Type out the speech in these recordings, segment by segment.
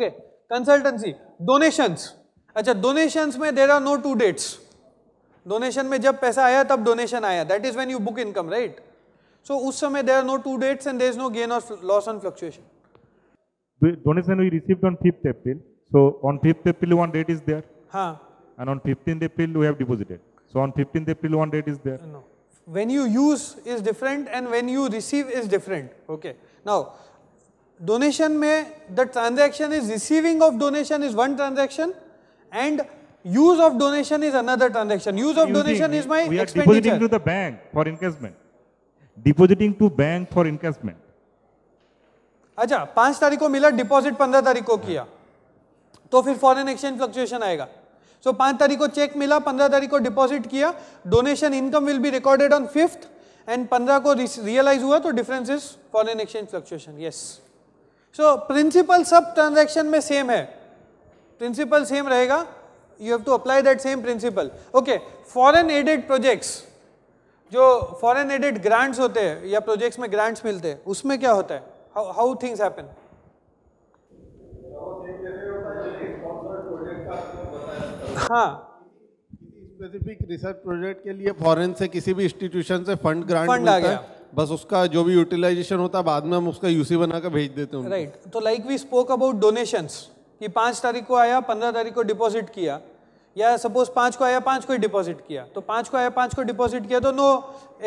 Okay, consultancy, donations. अच्छा donations में there are no two dates. Donation में जब पैसा आया तब donation आया. That is when you book income, right? So उस समय there are no two dates and there is no gain or loss on fluctuation. The donation we received on 5th April. So on 5th April one date is there. हाँ. And on 15th April we have deposited. So on 15th April one date is there. No. When you use is different and when you receive is different. Okay. Now donation में the transaction is receiving of donation is one transaction and use of donation is another transaction. Use of donation is my expenditure. We are depositing to the bank for encashment. Depositing to bank for encashment. अच्छा 5 तारीख को मिला deposit 15 तारीख को किया तो फिर foreign exchange fluctuation आएगा. So 5 तारीख को चेक मिला 15 तारीख को डिपॉजिट किया donation income will be recorded on 5th and 15 को रियलाइज हुआ तो difference is foreign exchange fluctuation. Yes. So principle सब ट्रांजैक्शन में सेम है. प्रिंसिपल सेम रहेगा. You have to apply that same principle. Okay foreign aided projects जो foreign aided grants होते हैं या प्रोजेक्ट्स में ग्रांट्स मिलते हैं उसमें क्या होता है? How things happen? हाँ स्पेसिफिक रिसर्च प्रोजेक्ट के लिए फॉरेन से किसी भी इंस्टीट्यूशन से फंड ग्रांट मिलता है, बस उसका जो भी यूटिलाइजेशन होता है बाद में हम उसका यूसी बनाकर भेज देते हैं. राइट. तो like we spoke about donations कि 5 तारीख को आया 15 तारीख को डिपॉजिट किया या सपोज 5 को आया 5 को डिपॉजिट किया तो 5 को आया 5 को डिपॉजिट किया तो नो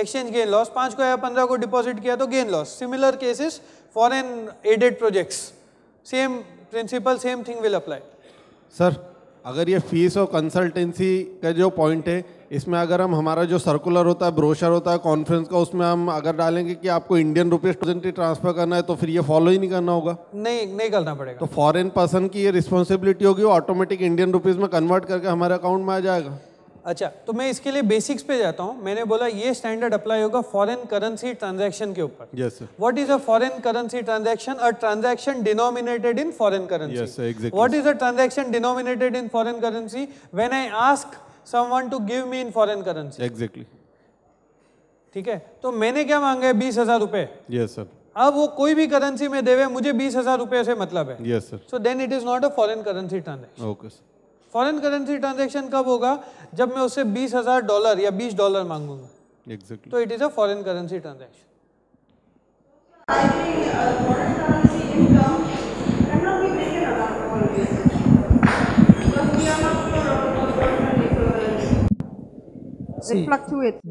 एक्सचेंज गेन लॉस. 5 को आया 15 को डिपॉजिट किया तो gain loss. Similar cases foreign aided projects same principle same thing will apply. Sir अगर ये फीस और कंसल्टेंसी का जो पॉइंट है इसमें अगर हम हमारा जो सर्कुलर होता है ब्रोशर होता है कॉन्फ्रेंस का उसमें हम अगर डालेंगे कि आपको इंडियन रुपीज ट्रांसफर करना है तो फिर ये फॉलो ही नहीं करना होगा. नहीं करना पड़ेगा. तो फॉरेन पर्सन की ये रिस्पॉन्सिबिलिटी होगी ऑटोमेटिक इंडियन रुपीज में कन्वर्ट करके हमारे अकाउंट में आ जाएगा. अच्छा तो मैं इसके लिए बेसिक्स पे जाता हूँ. मैंने बोला ये स्टैंडर्ड अप्लाई होगा फॉरेन करेंसी ट्रांजैक्शन के ऊपर. Yes sir. What is a foreign currency transaction? A transaction denominated in foreign currency. Yes sir exactly. What is a transaction denominated in foreign currency? When I ask someone to give me in foreign currency. Exactly. ठीक है. तो मैंने क्या मांगा है? 20,000 रुपए. Yes sir. अब वो कोई भी करेंसी में देवे मुझे 20,000 रुपए से मतलब है. Yes sir. So then it is not a foreign currency transaction. Okay sir. Foreign currency transaction कब होगा? जब मैं उससे $20,000 या $20 मांगूंगा. एग्जैक्टली. तो it is a foreign currency transaction.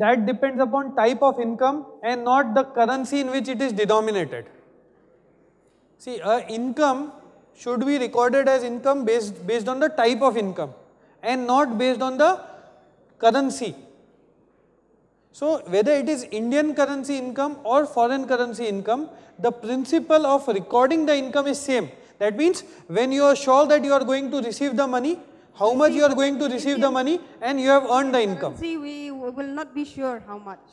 That depends upon type of income and not the currency in which it is denominated. See income should be recorded as income based on the type of income and not based on the currency. So whether it is Indian currency income or foreign currency income, the principle of recording the income is same. That means when you are sure that you are going to receive the money, how much you are going to receive the money and you have earned the income. See, we will not be sure how much.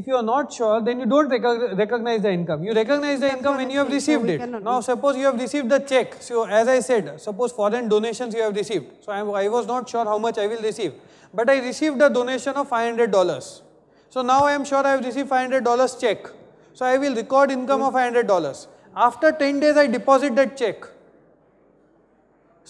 If you are not sure, then you don't recognize the income. You recognize the income when you have received it. Now, suppose you have received the check. So, as I said, suppose foreign donations you have received. So, I was not sure how much I will receive. But I received a donation of $500. So, now I am sure I have received $500 check. So, I will record income of $500. After 10 days, I deposit that check.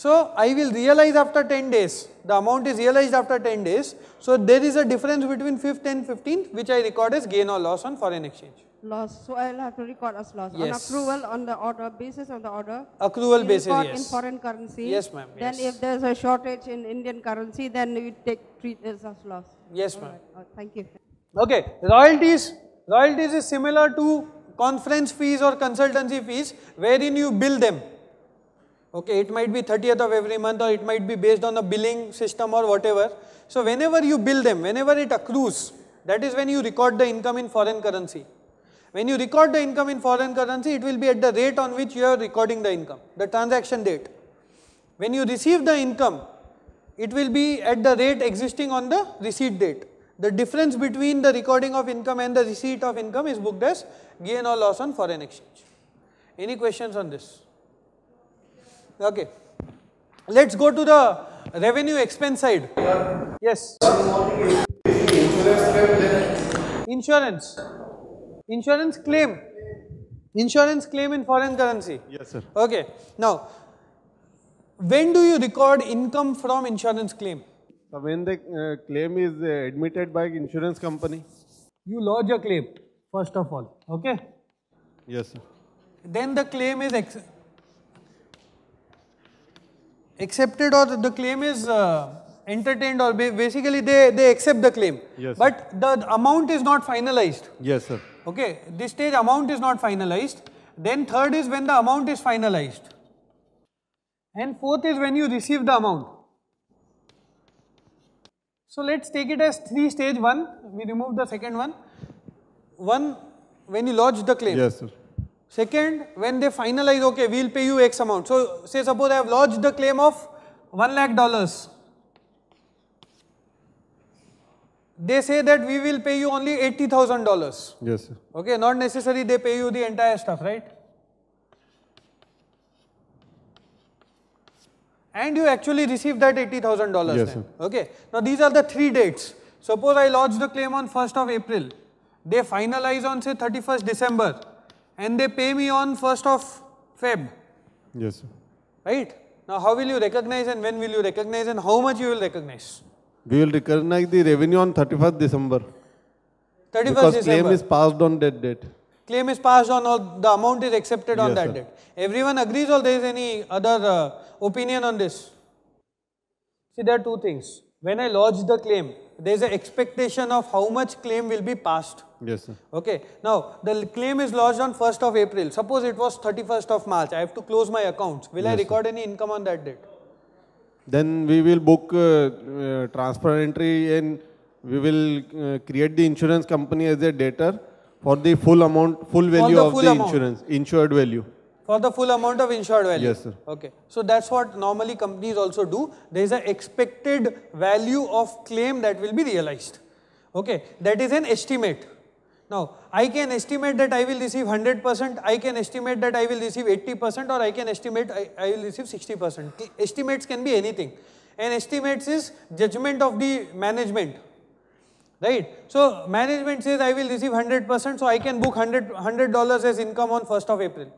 So, I will realize after 10 days, the amount is realized after 10 days. So, there is a difference between 5th and 15th which I record as gain or loss on foreign exchange. Loss, so I will have to record as loss. Yes. On accrual on the order, basis of the order. Accrual basis, yes. In foreign currency. Yes ma'am, yes. Then if there is a shortage in Indian currency, then we treat this as loss. Yes ma'am. Right. Oh, thank you. Okay, royalties. Royalties is similar to conference fees or consultancy fees wherein you bill them. Okay, it might be 30th of every month or it might be based on a billing system or whatever. So whenever you bill them, whenever it accrues, that is when you record the income in foreign currency. When you record the income in foreign currency, it will be at the rate on which you are recording the income, the transaction date. When you receive the income, it will be at the rate existing on the receipt date. The difference between the recording of income and the receipt of income is booked as gain or loss on foreign exchange. Any questions on this? Okay, let's go to the revenue expense side. Yes. Insurance. Insurance claim. Insurance claim in foreign currency. Yes, sir. Okay. Now, When do you record income from insurance claim? So when the claim is admitted by insurance company. You lodge a claim, first of all, okay? Yes, sir. Then the claim is accepted, or the claim is entertained, or basically they accept the claim. Yes, but the amount is not finalized. Yes, sir. Okay, this stage amount is not finalized. Then third is when the amount is finalized. And fourth is when you receive the amount. So let's take it as stage 1, we remove the second one. One, when you lodge the claim. Yes, sir. Second, when they finalize, okay, we'll pay you X amount. So say suppose I have lodged the claim of $1 lakh. They say that we will pay you only $80,000. Yes, sir. Okay, not necessary they pay you the entire stuff, right? And you actually receive that $80,000. Yes, sir. Okay. Now these are the 3 dates. Suppose I lodge the claim on 1st of April. They finalize on say 31st December. And they pay me on 1st of Feb. Yes, sir. Right? Now how will you recognize, and when will you recognize, and how much you will recognize? We will recognize the revenue on 31st December. 31st because December. Claim is passed on that date. Claim is passed on, or the amount is accepted on that date. Everyone agrees, or there is any other opinion on this? See, there are 2 things. When I lodge the claim, there is an expectation of how much claim will be passed. Yes, sir. Okay. Now, the claim is lodged on 1st of April. Suppose it was 31st of March. I have to close my accounts. Will I record any income on that date? Then we will book transfer entry, and we will create the insurance company as a debtor. For the full amount, full value of the insurance, insured value. For the full amount of insured value. Yes, sir. Okay. So that's what normally companies also do. There is an expected value of claim that will be realized. Okay. That is an estimate. Now, I can estimate that I will receive 100%, I can estimate that I will receive 80%, or I can estimate I will receive 60%. Estimates can be anything. And estimates is judgment of the management. Right. So, management says I will receive 100%, so I can book $100 as income on 1st of April.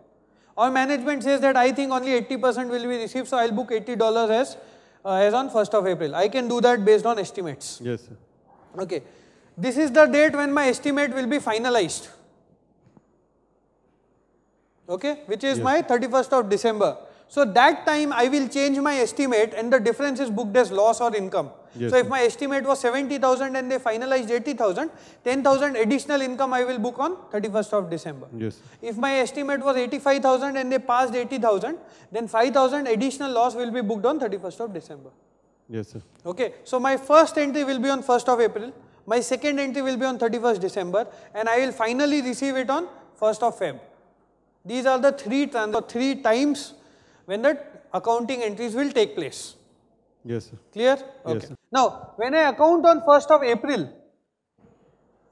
Or management says that I think only 80% will be received, so I will book $80 as on 1st of April. I can do that based on estimates. Yes, sir. Okay. This is the date when my estimate will be finalized. Okay. Which is my 31st of December. So, that time I will change my estimate, and the difference is booked as loss or income. Yes, so, if my estimate was 70,000 and they finalized 80,000, 10,000 additional income I will book on 31st of December. Yes. If my estimate was 85,000 and they passed 80,000, then 5,000 additional loss will be booked on 31st of December. Yes, sir. Okay. So, my first entry will be on 1st of April, my second entry will be on 31st December, and I will finally receive it on 1st of Feb. These are the three times when the accounting entries will take place. Yes, sir. Clear? Okay. Yes, sir. Now, when I account on 1st of April,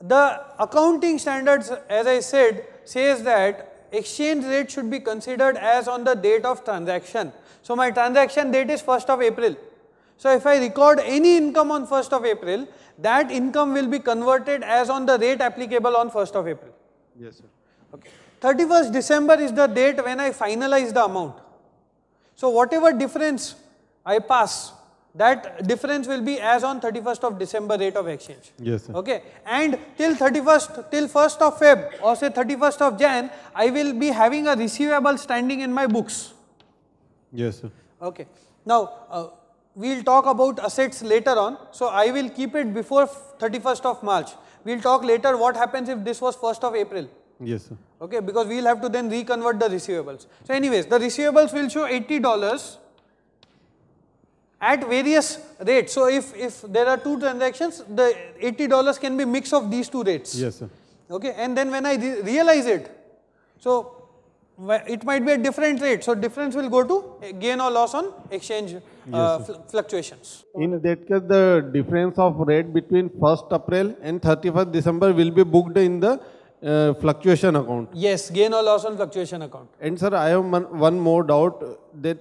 the accounting standards, as I said, says that exchange rate should be considered as on the date of transaction. So, my transaction date is 1st of April. So, if I record any income on 1st of April, that income will be converted as on the rate applicable on 1st of April. Yes, sir. Okay. 31st December is the date when I finalize the amount. So, whatever difference I pass, that difference will be as on 31st of December rate of exchange. Yes, sir. Okay. And till 1st of Feb, or say 31st of Jan, I will be having a receivable standing in my books. Yes, sir. Okay. Now, we will talk about assets later on. So, I will keep it before 31st of March. We will talk later what happens if this was 1st of April. Yes, sir. Okay, because we will have to then reconvert the receivables. So, anyways, the receivables will show $80 at various rates. So, if there are 2 transactions, the $80 can be mix of these 2 rates. Yes, sir. Okay, and then when I realize it, so it might be a different rate. So, difference will go to gain or loss on exchange fluctuations. In that case, the difference of rate between 1st April and 31st December will be booked in the fluctuation account. Yes, gain or loss on fluctuation account. And sir, I have one more doubt, that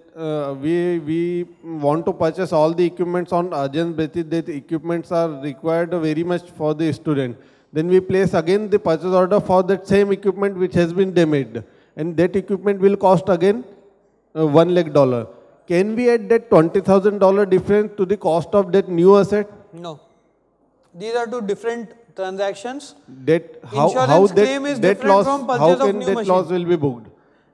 we want to purchase all the equipments on urgent basis, that equipments are required very much for the student. Then we place again the purchase order for that same equipment which has been damaged, and that equipment will cost again $1 lakh. Can we add that $20,000 difference to the cost of that new asset? No. These are two different transactions. That how claim is that different loss, from purchase of new that machine. Loss will be booked?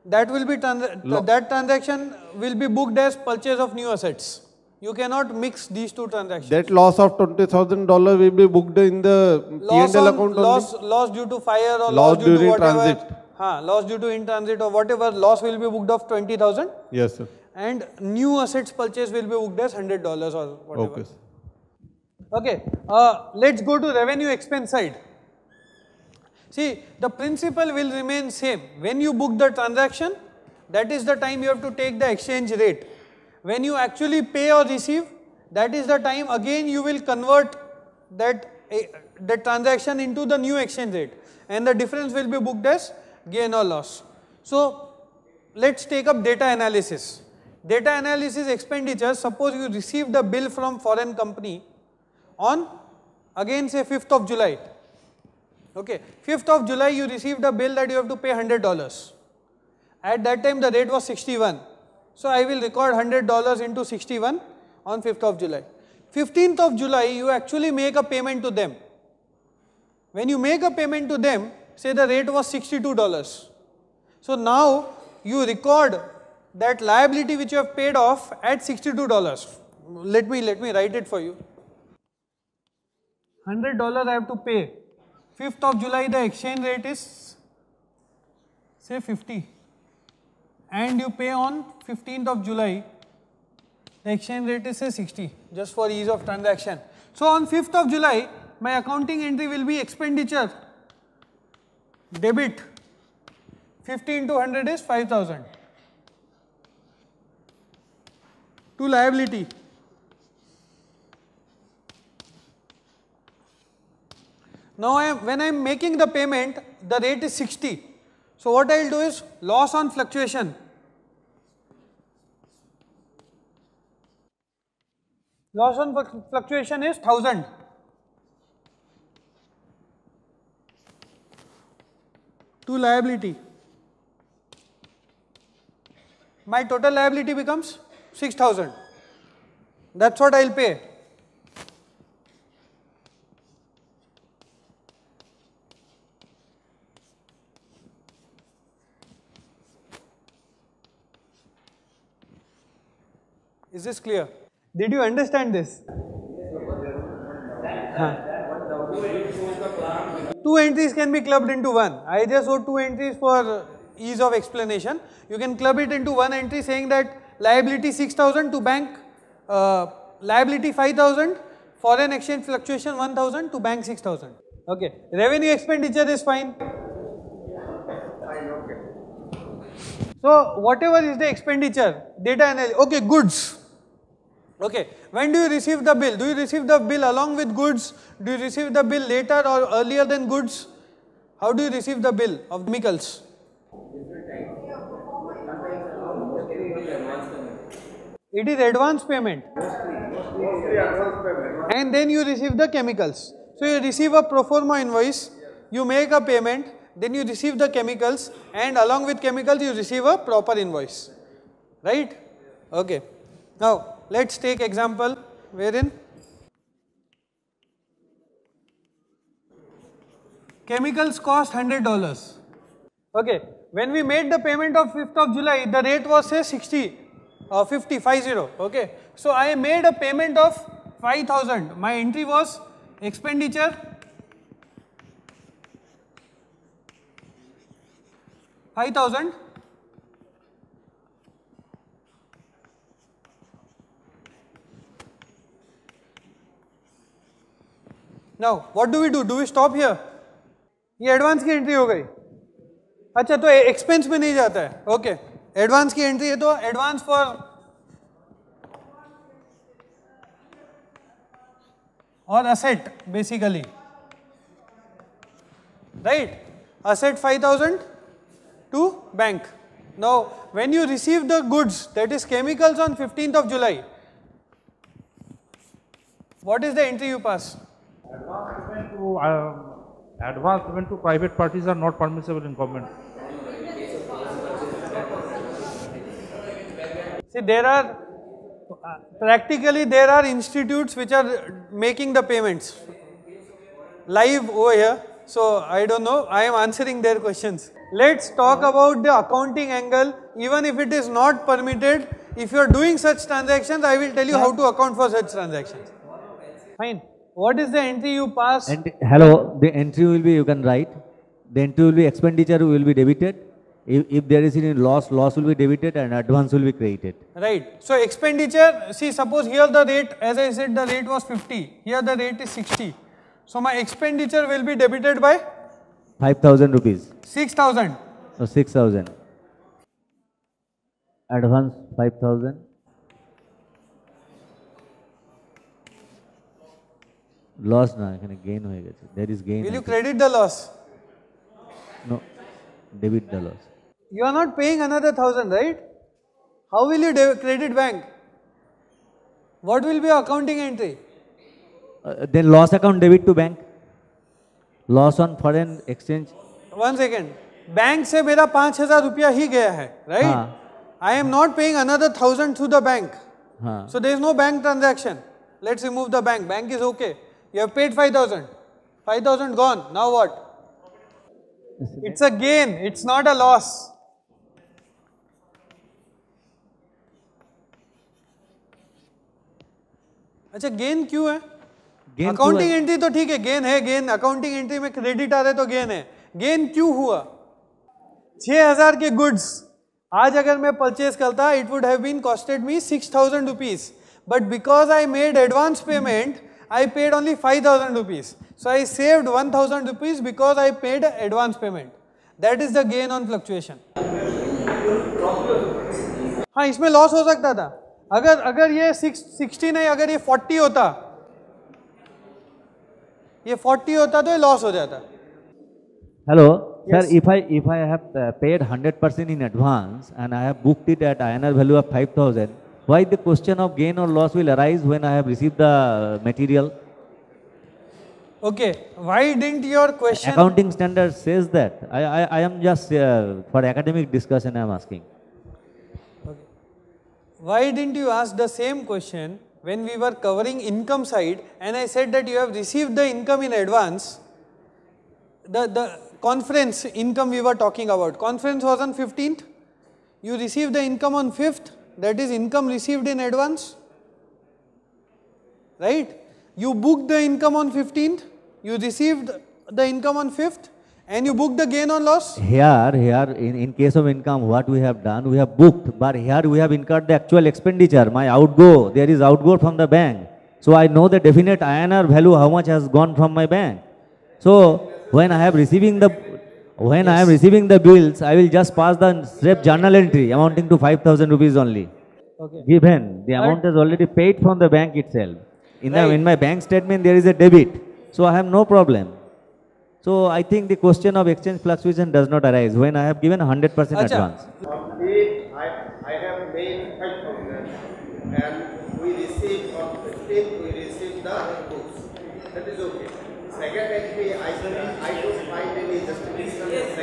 That will be that transaction will be booked as purchase of new assets. You cannot mix these two transactions. That loss of $20,000 will be booked in the P&L account. Loss due to fire or loss due to whatever. Transit. Haan, loss due to in transit or whatever loss will be booked of 20,000. Yes, sir. And new assets purchase will be booked as $100 or whatever. Okay. Okay, let's go to revenue expense side. See, the principle will remain same. When you book the transaction, that is the time you have to take the exchange rate. When you actually pay or receive, that is the time again you will convert that transaction into the new exchange rate, and the difference will be booked as gain or loss. So, let's take up data analysis. Data analysis expenditures, suppose you receive the bill from foreign company on again say 5th of July, okay, 5th of July you received a bill that you have to pay $100. At that time the rate was 61. So I will record $100 into 61 on 5th of July. 15th of July you actually make a payment to them. When you make a payment to them, say the rate was $62. So now you record that liability which you have paid off at $62. Let me write it for you. $100 I have to pay. 5th of July the exchange rate is say 50 and you pay on 15th of July the exchange rate is say 60, just for ease of transaction. So on 5th of July my accounting entry will be expenditure debit 50 into 100 is 5000 to liability. Now when I am making the payment, the rate is 60. So what I will do is loss on fluctuation. Loss on fluctuation is 1000. To liability. My total liability becomes 6000. That's what I will pay. Is this clear? Did you understand this? Huh. Two entries can be clubbed into one. I just wrote two entries for ease of explanation. You can club it into one entry saying that liability 6000 to bank, liability 5000, foreign exchange fluctuation 1000 to bank 6000. Okay. Revenue expenditure is fine. So whatever is the expenditure, data analysis, okay, goods. Okay, when do you receive the bill? Do you receive the bill along with goods? Do you receive the bill later or earlier than goods? How do you receive the bill of chemicals? It is advance payment. And then you receive the chemicals. So you receive a pro forma invoice, you make a payment, then you receive the chemicals, and along with chemicals you receive a proper invoice, right? Okay. Now let's take example wherein chemicals cost $100. Okay, when we made the payment of 5th of July, the rate was say 50. Okay, so I made a payment of 5000. My entry was expenditure 5000 . Now what do we do? Do we stop here? ये advance की entry हो गई. अच्छा तो expense में नहीं जाता है. Okay, advance की entry है तो advance for और asset basically, right? Asset 5000 to bank. Now when you receive the goods, that is chemicals, on 15th of July, what is the entry you pass? Advance payment to private parties are not permissible in government. See, there are Practically there are institutes which are making the payments live over here. So I don't know, I am answering their questions. Let's talk about the accounting angle. Even if it is not permitted, if you are doing such transactions, I will tell you how to account for such transactions. Fine. What is the entry you pass? The entry will be, you can write, the entry will be expenditure will be debited. If there is any loss, loss will be debited and advance will be credited. Right. So expenditure, see suppose here the rate, as I said the rate was 50, here the rate is 60. So my expenditure will be debited by? 5,000 rupees. 6,000. So 6,000. Advance 5,000. Loss na, gain. There is gain. Will you credit the loss? No. Debit the loss. You are not paying another 1,000, right? How will you credit bank? What will be your accounting entry? Then loss account debit to bank. Loss on foreign exchange. One second. Bank se mera 5,000 rupiah hi gaya hai, right? Haan. I am not paying another 1,000 to the bank. Haan. So there is no bank transaction. Let's remove the bank. Bank is okay. You have paid 5,000. 5,000 gone. Now what? It's a gain, it's not a loss. अच्छा gain क्यों है? Accounting entry तो ठीक है, gain accounting entry में credit आ रहा है तो gain है. Gain क्यों हुआ? 6,000 के goods आज अगर मैं purchase करता, it would have been costed me 6,000 rupees. But because I made advance payment, I paid only 5,000 rupees. So I saved 1,000 rupees because I paid advance payment. That is the gain on fluctuation. हाँ इसमें loss हो सकता था. अगर ये 60 नहीं, अगर ये 40 होता, ये 40 होता तो ये loss हो जाता. Hello, sir. If I have paid 100% in advance and I have booked it at INR value of 5,000, why the question of gain or loss will arise when I have received the material? Okay, why didn't your question... Accounting standard says that. I am just for academic discussion I am asking. Okay. Why didn't you ask the same question when we were covering income side and I said that you have received the income in advance? The conference income we were talking about. Conference was on 15th. You received the income on 5th. That is income received in advance. Right? You booked the income on 15th, you received the income on 5th and you booked the gain or loss? Here in case of income what we have done, we have booked, but here we have incurred the actual expenditure, my outgo, there is outgo from the bank. So I know the definite INR value, how much has gone from my bank. So when I am receiving the bills, I will just pass the straight journal entry amounting to 5,000 rupees only. Okay. Given the amount is already paid from the bank itself. In my bank statement there is a debit, so I have no problem. So I think the question of exchange fluctuation does not arise when I have given 100% advance. I have made 5,000 and we received on 15th, we received the books. That is okay. Second entry, I don't find any justification. Yes,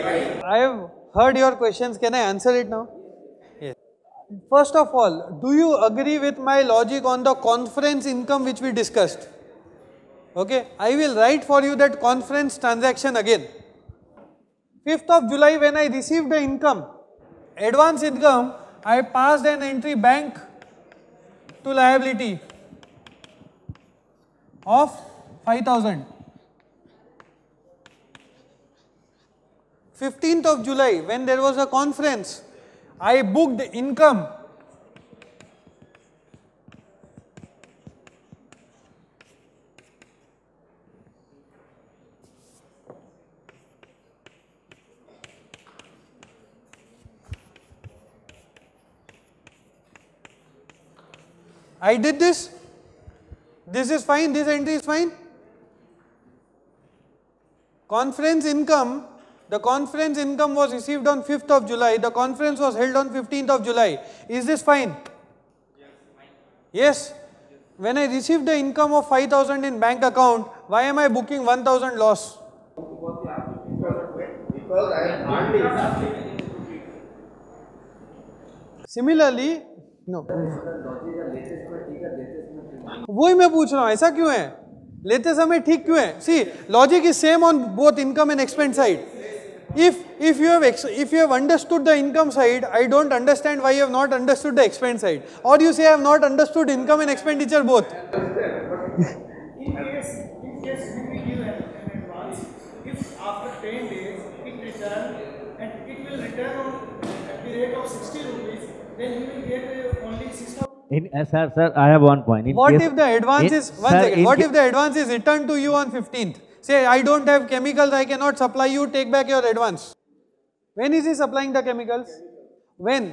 I have heard your questions. Can I answer it now? First of all, do you agree with my logic on the conference income which we discussed? Okay, I will write for you that conference transaction again. 5th of July when I received the income, advance income, I passed an entry bank to liability of 5,000. 15th of July when there was a conference, I booked income I did this is fine, this entry is fine. Conference income. The conference income was received on 5th of July, the conference was held on 15th of July. Is this fine? Yes. Fine. Yes. When I received the income of 5,000 in bank account, why am I booking 1,000 loss? Because I have earned it. Similarly, no वही मैं पूछ रहा हूँ, ऐसा क्यों है? लेते समय ठीक क्यों है? See logic is same on both income and expense side. If you have understood the income side, I don't understand why you have not understood the expense side. Or you say I have not understood income and expenditure both. In case we give an advance, if after 10 days it returns and it will return at the rate of 60 rupees, then you will get only 6. Sir, I have one point. What if the advance is returned to you on 15th? Say, I don't have chemicals, I cannot supply you, take back your advance. When is he supplying the chemicals? When?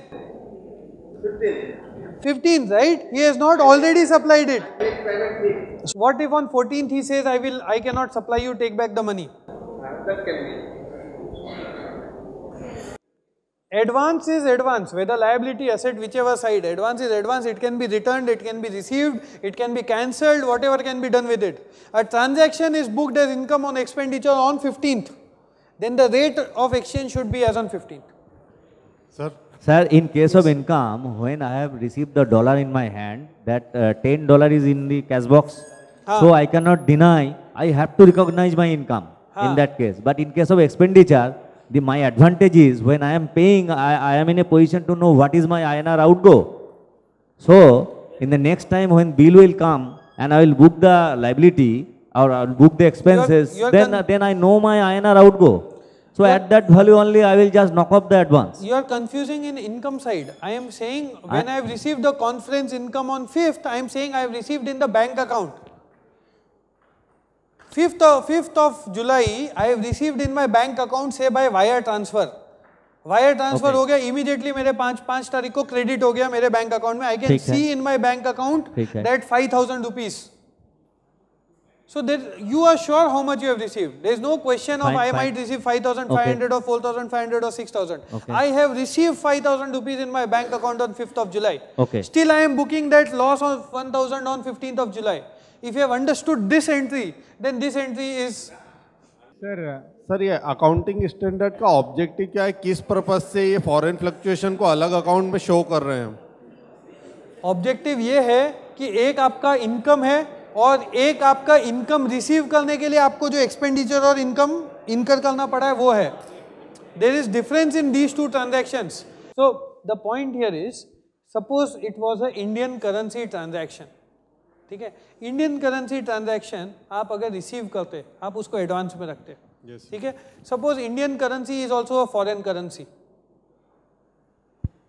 15th, right? He has not already supplied it. So what if on 14th he says, I cannot supply you, take back the money? That can be. Advance is advance, whether liability, asset, whichever side. Advance is advance, it can be returned, it can be received, it can be cancelled, whatever can be done with it. A transaction is booked as income on expenditure on 15th. Then the rate of exchange should be as on 15th. Sir, in case of income, when I have received the dollar in my hand, that $10 is in the cash box, so I cannot deny, I have to recognize my income in that case. But in case of expenditure, my advantage is when I am paying, I am in a position to know what is my INR outgo. So, in the next time when bill will come, and I will book the liability or I will book the expenses, then I know my INR outgo. So at that value only I will just knock off the advance. You are confusing in income side. I am saying when I have received the conference income on 5th, I am saying I have received in the bank account. 5th of July, I have received in my bank account say by wire transfer. Wire transfer हो गया, immediately मेरे 5 तारीख को credit हो गया मेरे bank account में. I can see in my bank account that 5,000 rupees. So there you are sure how much you have received. There is no question of I might receive 5,500 और 4,500 और 6,000. I have received 5,000 rupees in my bank account on 5th of July. Still I am booking that loss of 1,000 on 15th of July. If you have understood this entry then this entry is. Sir, ये accounting standard का objective क्या है? किस purpose से ये foreign fluctuation को अलग account में शो कर रहे हैं? ऑब्जेक्टिव ये है कि एक आपका इनकम है और एक आपका इनकम रिसीव करने के लिए आपको जो एक्सपेंडिचर और इनकम इनकर करना पड़ा है वो है. There is difference in these two transactions. So the point here is, suppose it was a Indian currency transaction. ठीक है, इंडियन करेंसी ट्रांजैक्शन आप अगर रिसीव करते आप उसको एडवांस में रखते. ठीक है, suppose Indian currency is also a foreign currency.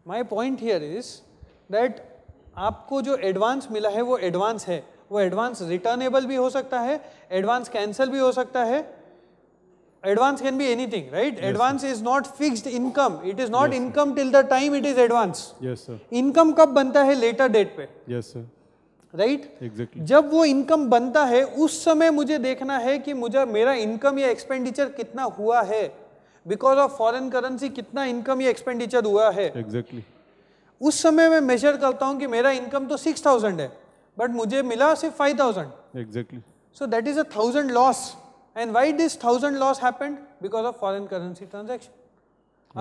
My point here is that आपको जो एडवांस मिला है वो एडवांस है. वो एडवांस रिटर्नेबल भी हो सकता है, एडवांस कैंसिल भी हो सकता है. Advance can be anything, right? Advance is not fixed income. It is not income till the time it is advance. Income कब बनता है? लेटर डेट पे. Yes sir, right? Exactly. जब वो इनकम बनता है उस समय मुझे देखना है कि मुझे मेरा इनकम या एक्सपेंडिचर कितना हुआ है. बिकॉज ऑफ फॉरेन करेंसी कितना इनकम या एक्सपेंडिचर हुआ है. Exactly. उस समय मैं मेजर करता हूँ कि मेरा इनकम तो 6,000 है बट मुझे मिला सिर्फ 5,000. Exactly. So that is a 1,000 loss. And why this 1,000 loss happened? Because of foreign currency transaction.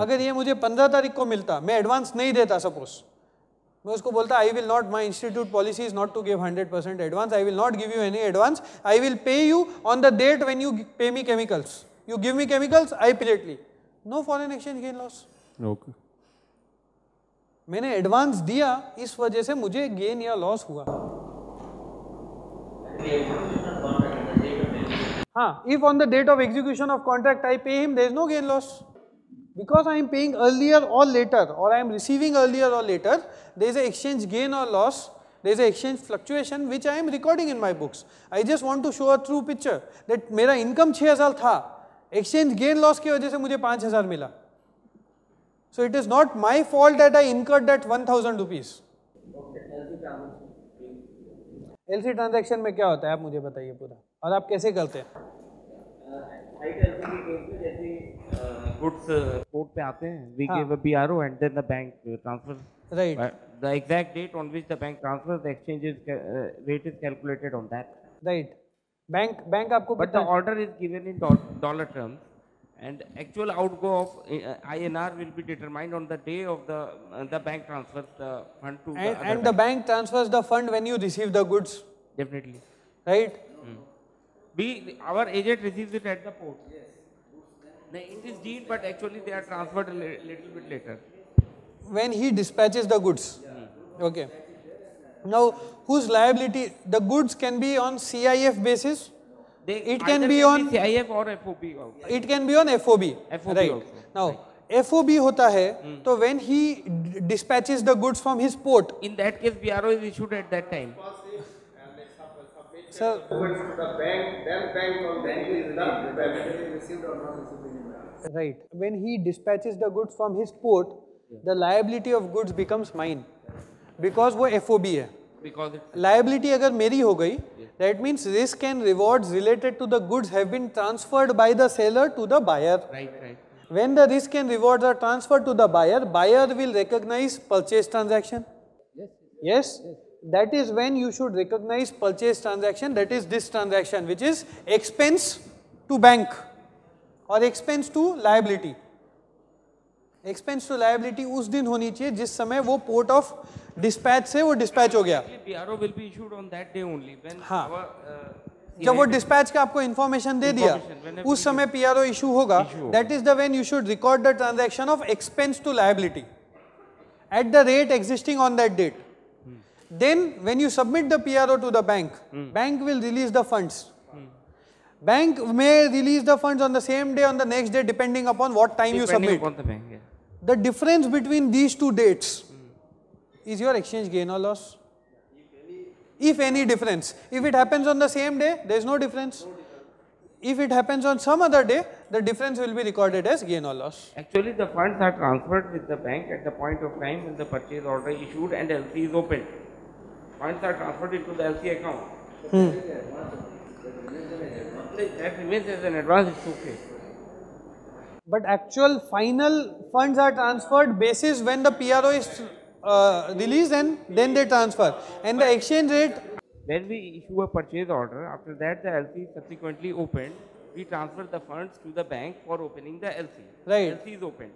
अगर ये मुझे 15 तारीख को मिलता, मैं एडवांस नहीं देता, सपोज मैं उसको बोलता I will not, my institute policy is not to give 100% advance. I will not give you any advance. I will pay you on the date when you pay me chemicals. You give me chemicals, I immediately. No foreign exchange gain loss. Okay, मैंने advance दिया, इस वजह से मुझे gain या loss हुआ. हाँ, if on the date of execution of contract I pay him, there is no gain loss. Because I am paying earlier or later, or I am receiving earlier or later, there is an exchange gain or loss, there is an exchange fluctuation which I am recording in my books. I just want to show a true picture that मेरा income 6,000 था, exchange gain loss की वजह से मुझे 5,000 मिला. So it is not my fault that I incurred that 1,000 rupees. LC transaction में क्या होता है आप मुझे बताइए पूरा, और आप कैसे करते हैं? Goods पे आते हैं, we give a PRO and then the bank transfers. Right. The exact date on which the bank transfers, the exchange rate is calculated on that. Right. Bank आपको. But the order is given in dollar terms and actual outgo of INR will be determined on the day of the bank transfers the fund to the bank transfers the fund when you receive the goods. Definitely. Right? Mm. Our agent receives it at the port. Yes. It is deemed, but actually they are transferred a little bit later. When he dispatches the goods. Yeah. Okay. Now, whose liability? The goods can be on CIF basis. It can be on CIF or FOB. Also. It can be on FOB. FOB right. Also. Now, right. FOB hota hai, so when he dispatches the goods from his port. In that case, PRO is issued at that time. Sir, right. When he dispatches the goods from his port, the liability of goods becomes mine because वो FOB है. Because liability अगर मेरी हो गई, that means risk and rewards related to the goods have been transferred by the seller to the buyer. Right, right. When the risk and rewards are transferred to the buyer, buyer will recognize purchase transaction. Yes. Yes. That is when you should recognize purchase transaction, that is this transaction, which is expense to bank or expense to liability. Expense to liability उस दिन होनी चाहिए जिस समय वो port of dispatch से वो dispatch हो गया. PRO will be issued on that day only. हाँ. जब वो dispatch का आपको information दे दिया, उस समय PRO issue होगा. That is the when you should record the transaction of expense to liability at the rate existing on that date. Then when you submit the PRO to the bank, bank will release the funds. Bank may release the funds on the same day, on the next day, depending upon what time you submit. The, bank, yeah. The difference between these two dates is your exchange gain or loss. If any difference. If it happens on the same day, there is no difference. If it happens on some other day, the difference will be recorded as gain or loss. Actually, the funds are transferred with the bank at the point of time when the purchase order is issued and L/C is opened. Funds are transferred into the L/C account. That remains as an advance, it's okay. But actual final funds are transferred basis when the PRO is released and then they transfer. And the exchange rate... When we issue a purchase order, after that the L/C subsequently opened, we transfer the funds to the bank for opening the L/C. Right. L/C is opened.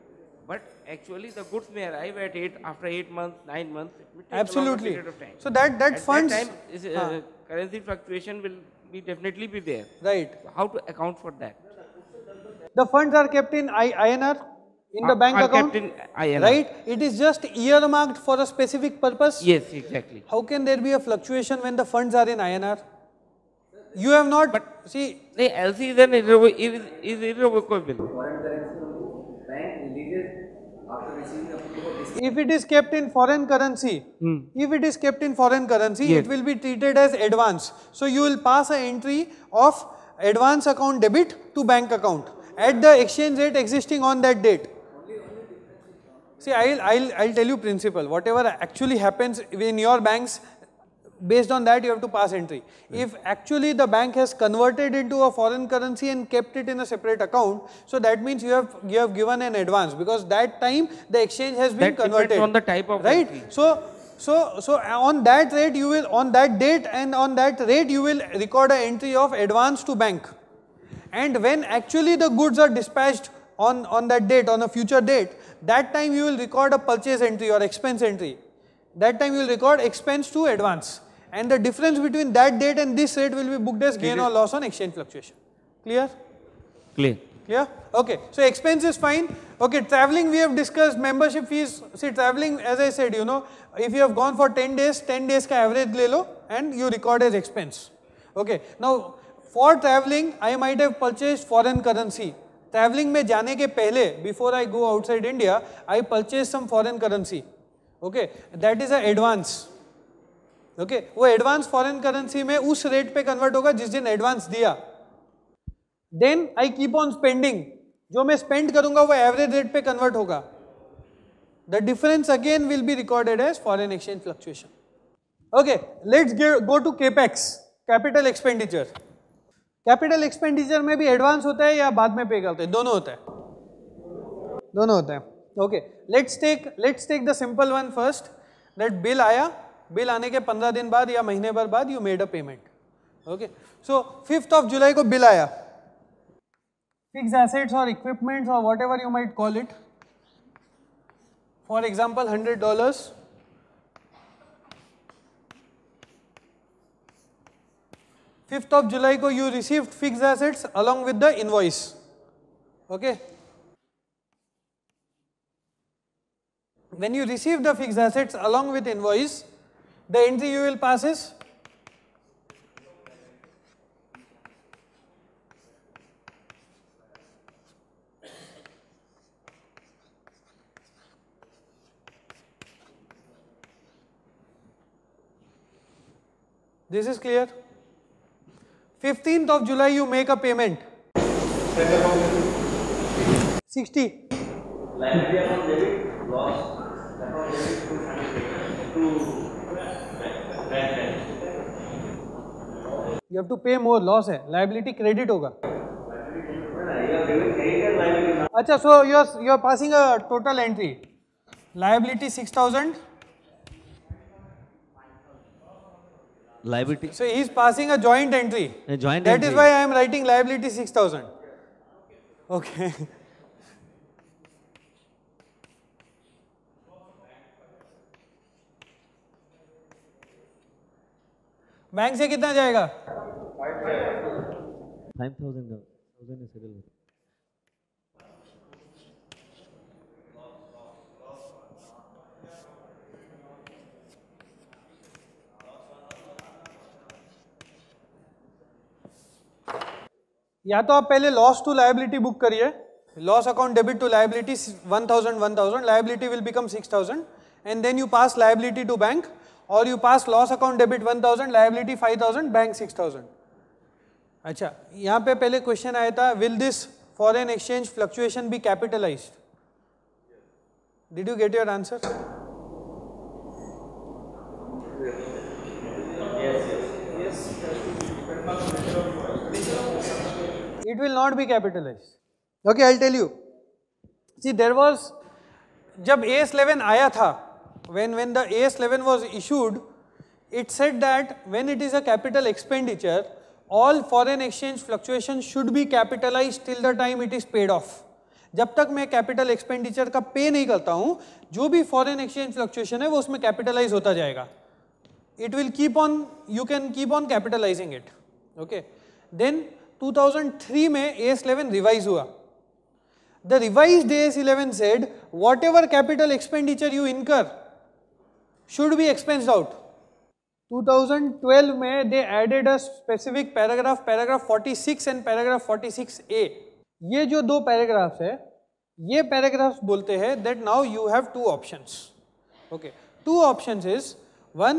But actually the goods may arrive at after 8 months, 9 months. Absolutely. Period of time. So that funds... That time, currency fluctuation will be definitely be there. Right. So how to account for that? The funds are kept in INR in the bank account. Kept in INR. Right. It is just earmarked for a specific purpose. Yes, exactly. How can there be a fluctuation when the funds are in INR? You have not... But see... The L/C then is irrevocable. If it is kept in foreign currency, yes. It will be treated as advance. So you will pass an entry of advance account debit to bank account at the exchange rate existing on that date. See, I'll tell you principle. Whatever actually happens in your banks, based on that you have to pass entry. If actually the bank has converted into a foreign currency and kept it in a separate account, so that means you have given an advance because that time the exchange has been converted. That depends on the type of right. Entry. So on that rate you will record an entry of advance to bank. And when actually the goods are dispatched on that date, on a future date, that time you will record a purchase entry or expense entry. That time you will record expense to advance. And the difference between that date and this rate will be booked as gain or loss on exchange fluctuation. Clear? Clear. Clear? Okay. So expense is fine. Okay. Traveling we have discussed, membership fees. See, traveling, as I said, if you have gone for 10 days ka average le lo and you record as expense. Okay. Now, for traveling, I might have purchased foreign currency. Traveling mein jane ke pehle, before I go outside India, I purchase some foreign currency. Okay, that is an advance. Okay, वो advance foreign currency में उस rate पे convert होगा जिस दिन advance दिया. Then I keep on spending. जो मैं spend करूँगा वो average rate पे convert होगा. The difference again will be recorded as foreign exchange fluctuation. Okay, let's go to CapEx, capital expenditure. Capital expenditure में भी advance होता है या बाद में pay करते हैं? दोनों होता है. दोनों होता है. Okay, let's take the simple one first. That bill आया, bill आने के 15 दिन बाद या महीने भर बाद you made a payment. Okay, so 5th of July को bill आया. fixed assets or equipments or whatever you might call it. For example, $100. July 5th ko you received fixed assets along with the invoice, okay. When you receive the fixed assets along with invoice, the entry you will pass is this is clear. 15th of July you make a payment. 60. You have to pay more, loss hai. Liability credit hoga. Achha, so you are passing a total entry. Liability 6,000. Liability. So he is passing a joint entry. A joint that entry. Is why I am writing liability 6,000. Okay. Bank से कितना जाएगा? 5,000 का. या तो आप पहले loss to liability book करिए. Loss account debit to liability 1,000 1,000. Liability will become 6,000 and then you pass liability to bank. Or you pass loss account debit 1,000, liability 5,000, bank 6,000. अच्छा, यहाँ पे पहले question आया था, will this foreign exchange fluctuation be capitalized? Did you get your answer? Yes. It will not be capitalized. Okay, I'll tell you. See, there was, जब AS11 आया था, when the AS11 was issued, it said that when it is a capital expenditure, all foreign exchange fluctuations should be capitalized till the time it is paid off. जब तक मैं capital expenditure का pay नहीं करता हूँ, जो भी foreign exchange fluctuation है, वो उसमें capitalize होता जाएगा. It will keep on, you can keep on capitalizing it. Okay. Then 2003 में AS11 revise हुआ. The revised AS11 said, whatever capital expenditure you incur should be expensed out. 2012 में they added a specific paragraph, paragraph 46 and paragraph 46A. ये जो दो paragraphs है, ये paragraphs बोलते हैं that now you have two options. Okay, two options is one,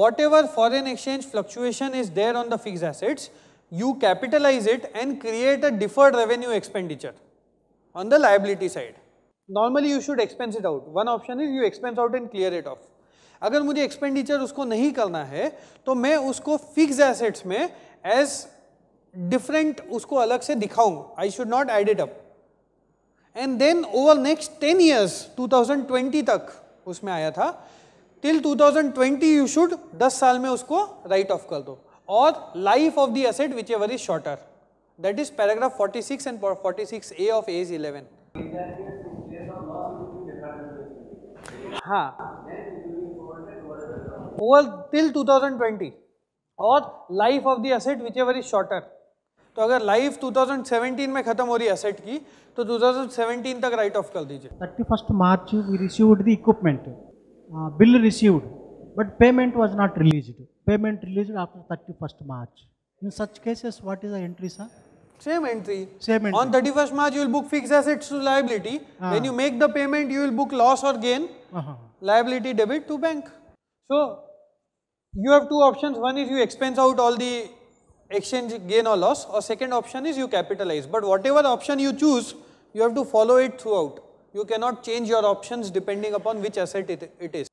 whatever foreign exchange fluctuation is there on the fixed assets, you capitalize it and create a deferred revenue expenditure on the liability side. Normally you should expense it out. One option is you expense out and clear it off. अगर मुझे expenditure उसको नहीं करना है, तो मैं उसको fixed assets में as different उसको अलग से दिखाऊँ. I should not add it up. And then over next 10 years, 2020 तक उसमें आया था, till 2020 you should 10 साल में उसको write off कर दो. Or life of the asset whichever is shorter. That is paragraph 46 and 46A of AS11. हाँ. Over till 2020 or life of the asset whichever is shorter. तो अगर life 2017 में खत्म हो रही asset की, तो 2017 तक write off कर दीजिए. 31st March we received the equipment, bill received, but payment was not released. Payment released after 31st March. In such cases, what is the entry, sir? Same entry. Same entry. On 31st March, you will book fixed assets to liability. When you make the payment, you will book loss or gain, liability debit to bank. So, you have two options. One is you expense out all the exchange gain or loss, or second option is you capitalize. But whatever option you choose, you have to follow it throughout. You cannot change your options depending upon which asset it is.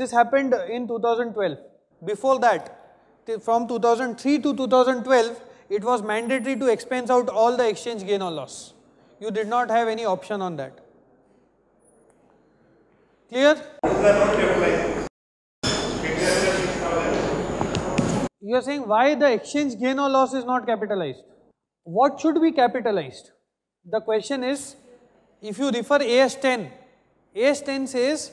This happened in 2012. Before that, from 2003 to 2012, it was mandatory to expense out all the exchange gain or loss. You did not have any option on that. Clear? You are saying why the exchange gain or loss is not capitalized. what should be capitalized? The question is, if you refer AS10, AS10 says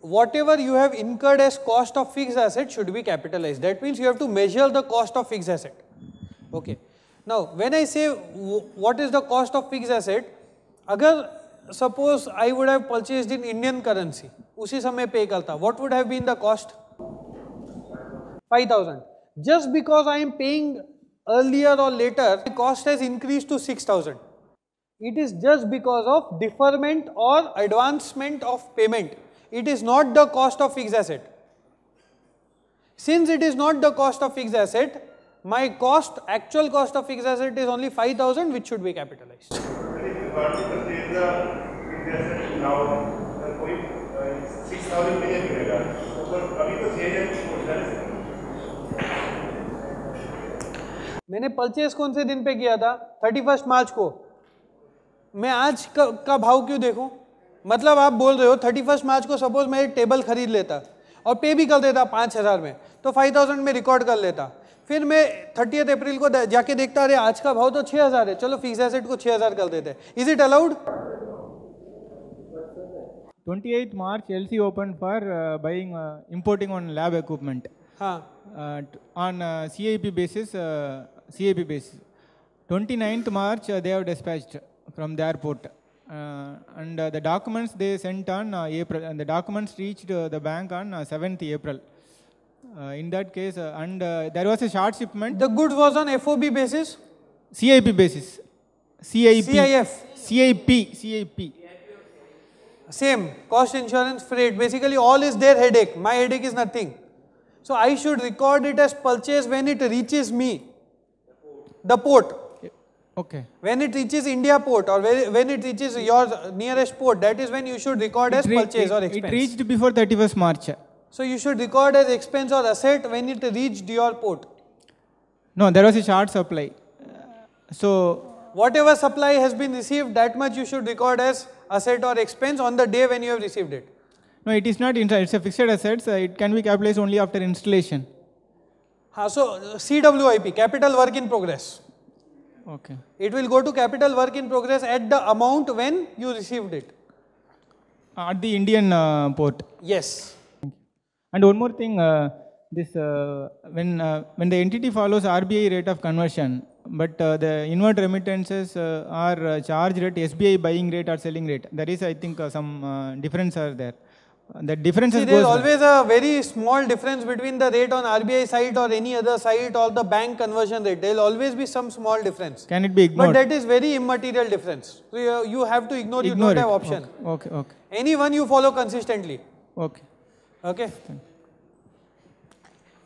whatever you have incurred as cost of fixed asset should be capitalized. That means you have to measure the cost of fixed asset. Okay. Now, when I say what is the cost of fixed asset, agar suppose I would have purchased in Indian currency, usi samay pay karta, what would have been the cost? 5,000. Just because I am paying earlier or later, the cost has increased to 6,000. It is just because of deferment or advancement of payment. It is not the cost of fixed asset. Since it is not the cost of fixed asset, my cost, actual cost of fixed asset is only 5,000, which should be capitalized. मैंने purchase कौन से दिन पे किया था? 31 मार्च को। मैं आज का भाव क्यों देखूं? मतलब आप बोल रहे हो 31 मार्च को सपोज मैं एक टेबल खरीद लेता और पे भी कर देता 5,000 में, तो 5,000 में रिकॉर्ड कर लेता, फिर मैं 30 अप्रैल को जाके देखता अरे आज का भाव तो 6,000 है, चलो फिक्स एसेट को 6,000 कर देते हैं। Is it allowed? 28 March LC open for buying importing on lab equipment, हां, on CIP basis, CIP basis. 29th March they have dispatched from the airport, and the documents they sent on April, and the documents reached the bank on 7th April. In that case, and there was a short shipment. The goods was on FOB basis? CIP basis. CIP. CIF. CIP. CIP. Same. Cost, insurance, freight. Basically all is their headache. My headache is nothing. So I should record it as purchase when it reaches me. The port. Okay. When it reaches India port or when it reaches your nearest port, that is when you should record as purchase or expense. It reached before 31st March. So you should record as expense or asset when it reached your port. No, there was a short supply. So whatever supply has been received, that much you should record as asset or expense on the day when you have received it. No, it is not, it's a fixed asset, so it can be capitalized only after installation. So CWIP, capital work in progress. Okay. It will go to capital work in progress at the amount when you received it. At the Indian port. Yes. And one more thing, this when the entity follows RBI rate of conversion, but the inward remittances are charged at SBI buying rate or selling rate. There is, I think, some difference are there. The difference is always a very small difference between the rate on RBI site or any other site or the bank conversion rate. There will always be some small difference. Can it be ignored? But that is very immaterial difference. So you have to ignore, you don't have option. Okay, okay, okay. Anyone you follow consistently. Okay. Okay.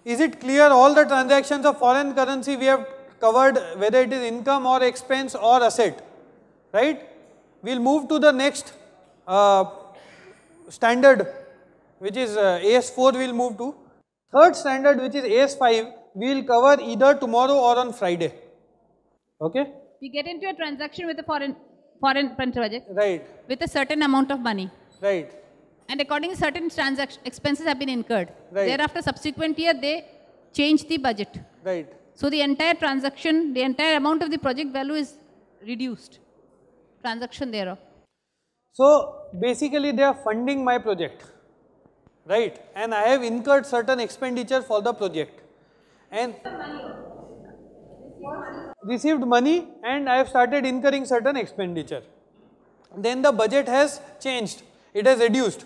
Is it clear? All the transactions of foreign currency we have covered, whether it is income or expense or asset. Right? We will move to the next standard, which is AS4 we will move to. Third standard, which is AS5, we will cover either tomorrow or on Friday. Okay? We get into a transaction with a foreign project. Right. With a certain amount of money. Right. And according certain transaction expenses have been incurred. Right. Thereafter, subsequent year, they change the budget. Right. So the entire transaction, the entire amount of the project value is reduced. Transaction thereof. So basically they are funding my project, right, and I have incurred certain expenditure for the project and received money and I have started incurring certain expenditure. Then the budget has changed, it has reduced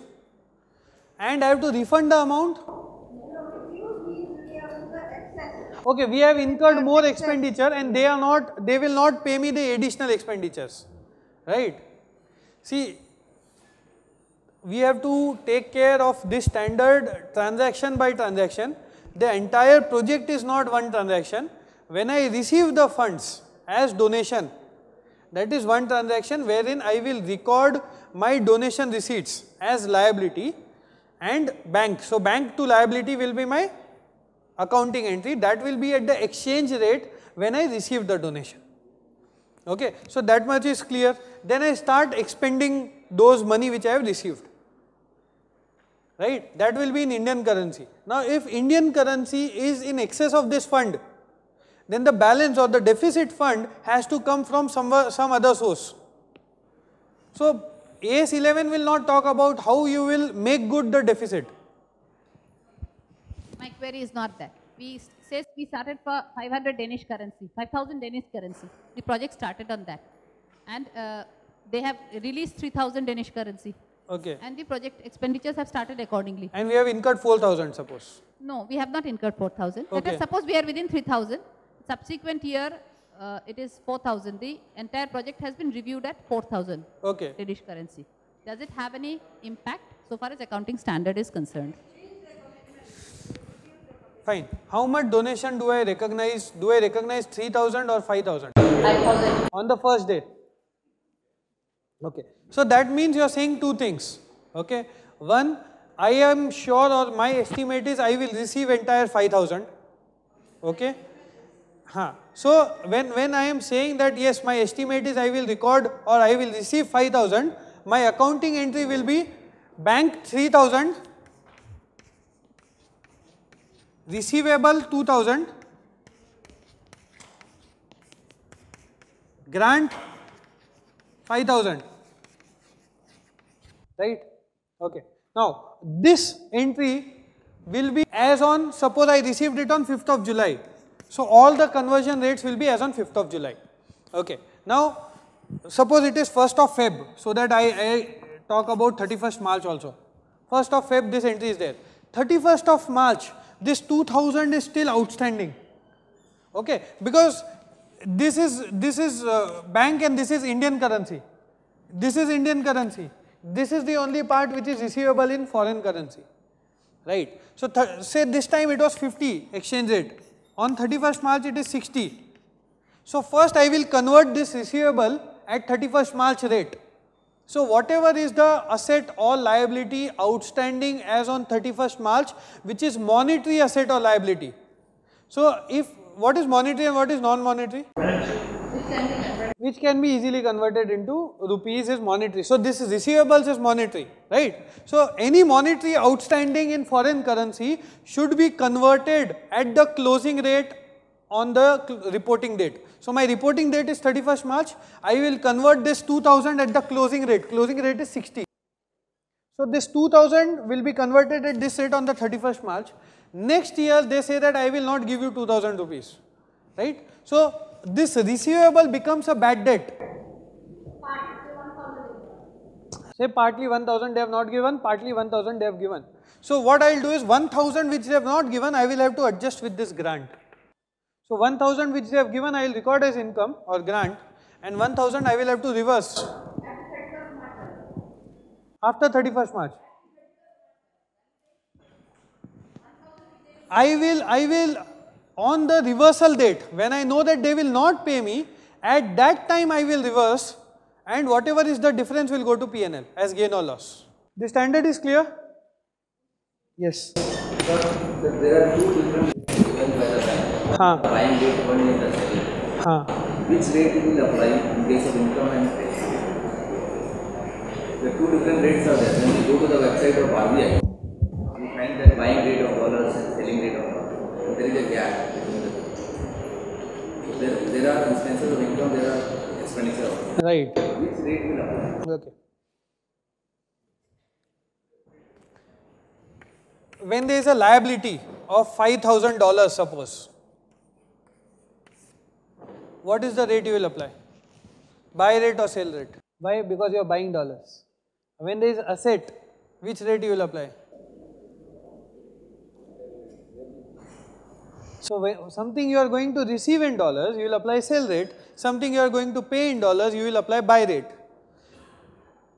and I have to refund the amount. Okay, we have incurred more expenditure and they will not pay me the additional expenditures, right. See, we have to take care of this standard transaction by transaction. The entire project is not one transaction. When I receive the funds as donation, that is one transaction wherein I will record my donation receipts as liability and bank. So bank to liability will be my accounting entry, that will be at the exchange rate when I receive the donation. Okay, so that much is clear. Then I start expending those money which I have received, right? That will be in Indian currency. Now, if Indian currency is in excess of this fund, then the balance or the deficit fund has to come from some other source. So, AS11 will not talk about how you will make good the deficit. My query is not that. We says we started for 5,000 Danish currency. The project started on that. And they have released 3,000 Danish currency. Okay. And the project expenditures have started accordingly. And we have incurred 4,000 suppose. No, we have not incurred 4,000. Okay. Let us suppose we are within 3,000. Subsequent year, it is 4,000. The entire project has been reviewed at 4,000 okay. Danish currency. Does it have any impact so far as accounting standard is concerned? Fine. How much donation do I recognize? Do I recognize 3,000 or 5,000? 5,000. On the first day. Okay. So that means you are saying two things. Okay. One, I am sure or my estimate is I will receive entire 5,000. Okay. Huh. So when I am saying that yes, my estimate is I will record or I will receive 5,000, my accounting entry will be bank 3,000, receivable 2,000, grant 5,000. Right? Okay. Now, this entry will be as on, suppose I received it on 5th of July. So, all the conversion rates will be as on 5th of July. Okay. Now, suppose it is 1st of Feb, so that I talk about 31st March also. 1st of Feb, this entry is there. 31st of March, this 2,000 is still outstanding. Okay. Because this is bank and this is Indian currency. This is Indian currency. This is the only part which is receivable in foreign currency, right? So, say this time it was 50 exchange rate, on 31st March it is 60. So, first I will convert this receivable at 31st March rate. So, whatever is the asset or liability outstanding as on 31st March, which is monetary asset or liability. So, if what is monetary and what is non-monetary? Which can be easily converted into rupees is monetary. So, this is receivables is monetary, right. So, any monetary outstanding in foreign currency should be converted at the closing rate on the reporting date. So, my reporting date is 31st March. I will convert this 2000 at the closing rate. Closing rate is 60. So, this 2000 will be converted at this rate on the 31st March. Next year, they say that I will not give you 2000 rupees, right. So, this receivable becomes a bad debt. Say partly 1000 they have not given, partly 1000 they have given. So, what I will do is 1000 which they have not given, I will have to adjust with this grant. So, 1000 which they have given, I will record as income or grant, and 1000 I will have to reverse after 31st March. I will on the reversal date, when I know that they will not pay me, at that time I will reverse and whatever is the difference will go to P&L as gain or loss. The standard is clear? Yes. There are two different rates given by the bank. Prime rate 1 and the second. Which rate it will apply in case of income and tax? The two different rates are there. When you go to the website of RBI, you find that buying rate of dollars and selling rate of dollars. There is a gap between the two. So there are instances of income, there are expenditure also. Right. Which rate will apply? Okay. When there is a liability of $5,000 suppose, what is the rate you will apply? Buy rate or sell rate? Why? Because you are buying dollars. When there is asset, which rate you will apply? So, something you are going to receive in dollars, you will apply sell rate, something you are going to pay in dollars, you will apply buy rate.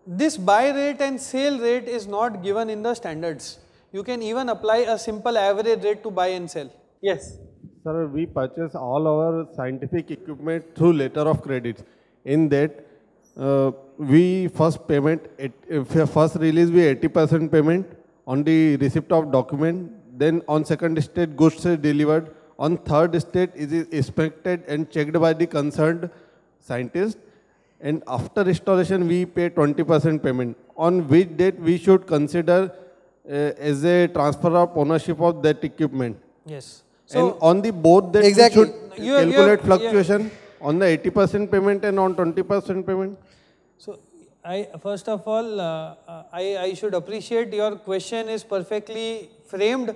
This buy rate and sale rate is not given in the standards. You can even apply a simple average rate to buy and sell. Yes. Sir, we purchase all our scientific equipment through letter of credits. In that, we first payment, first release we 80% payment on the receipt of document. Then on second state goods are delivered, on third state is inspected and checked by the concerned scientist, and after restoration we pay 20% payment, on which date we should consider as a transfer of ownership of that equipment. Yes. So and on the both that exactly. you should calculate fluctuation on the 80% payment and on 20% payment. So first of all, I should appreciate your question is perfectly framed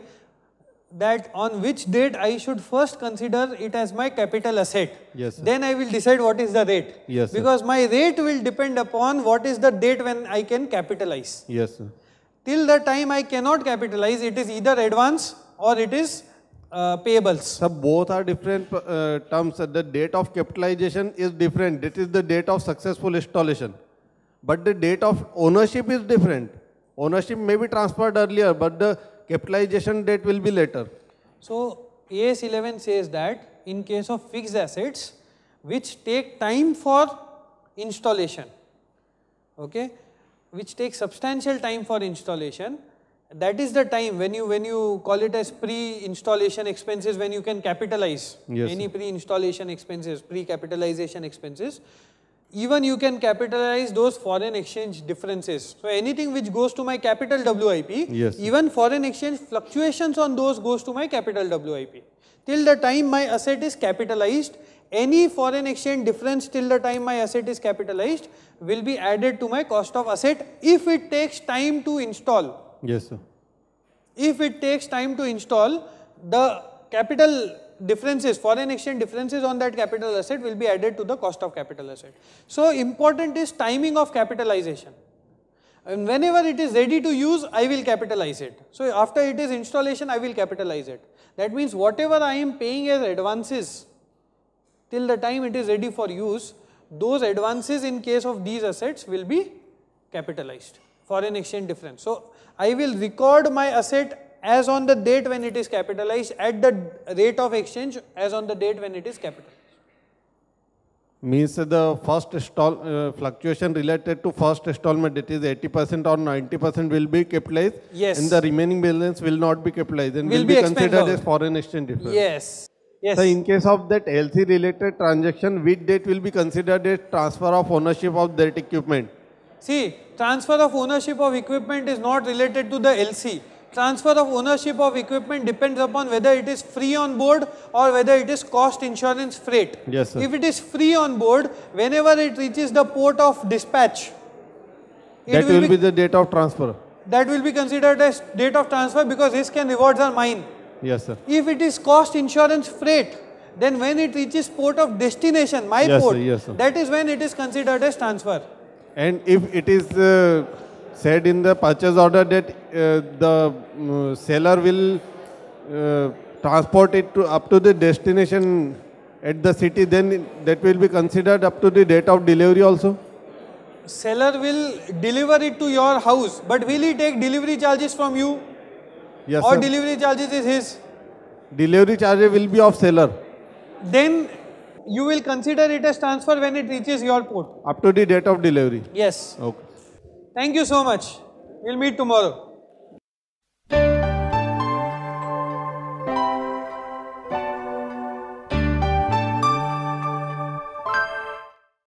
that on which date I should first consider it as my capital asset. Yes, sir. Then I will decide what is the rate. Yes, sir. Because my rate will depend upon what is the date when I can capitalize. Yes, sir. Till the time I cannot capitalize, it is either advance or it is payables. So both are different terms. The date of capitalization is different. It is the date of successful installation. But the date of ownership is different. Ownership may be transferred earlier, but the capitalization date will be later. So AS11 says that in case of fixed assets which take time for installation, okay, which takes substantial time for installation, that is the time when you call it as pre-installation expenses, when you can capitalize any pre-installation expenses, pre-capitalization expenses. Even you can capitalize those foreign exchange differences. So anything which goes to my capital WIP, even foreign exchange fluctuations on those goes to my capital WIP. Till the time my asset is capitalized, any foreign exchange difference till the time my asset is capitalized will be added to my cost of asset if it takes time to install. Yes, sir. If it takes time to install, the capital differences, foreign exchange differences on that capital asset will be added to the cost of capital asset. So important is timing of capitalization. And whenever it is ready to use, I will capitalize it. So after it is installation, I will capitalize it. That means whatever I am paying as advances till the time it is ready for use, those advances in case of these assets will be capitalized. Foreign exchange difference. So I will record my asset as on the date when it is capitalized at the rate of exchange as on the date when it is capitalized. Means the first fluctuation related to first installment, it is 80% or 90% will be capitalized. Yes. And the remaining balance will not be capitalized and will be considered as foreign exchange difference. Yes. Yes. So in case of that LC related transaction, which date will be considered as transfer of ownership of that equipment? See, transfer of ownership of equipment is not related to the LC. Transfer of ownership of equipment depends upon whether it is free on board or whether it is cost, insurance, freight. Yes, sir. If it is free on board, whenever it reaches the port of dispatch, that will be the date of transfer. That will be considered as date of transfer because risk and rewards are mine. Yes, sir. If it is cost, insurance, freight, then when it reaches port of destination, my port, yes, sir. That is when it is considered as transfer. And if it is said in the purchase order that the seller will transport it to up to the destination at the city, then that will be considered up to the date of delivery also? Seller will deliver it to your house, but will he take delivery charges from you? Yes, or sir. Delivery charges is his? Delivery charges will be of seller. Then you will consider it as transfer when it reaches your port? Up to the date of delivery. Yes. Okay. Thank you so much. We'll meet tomorrow.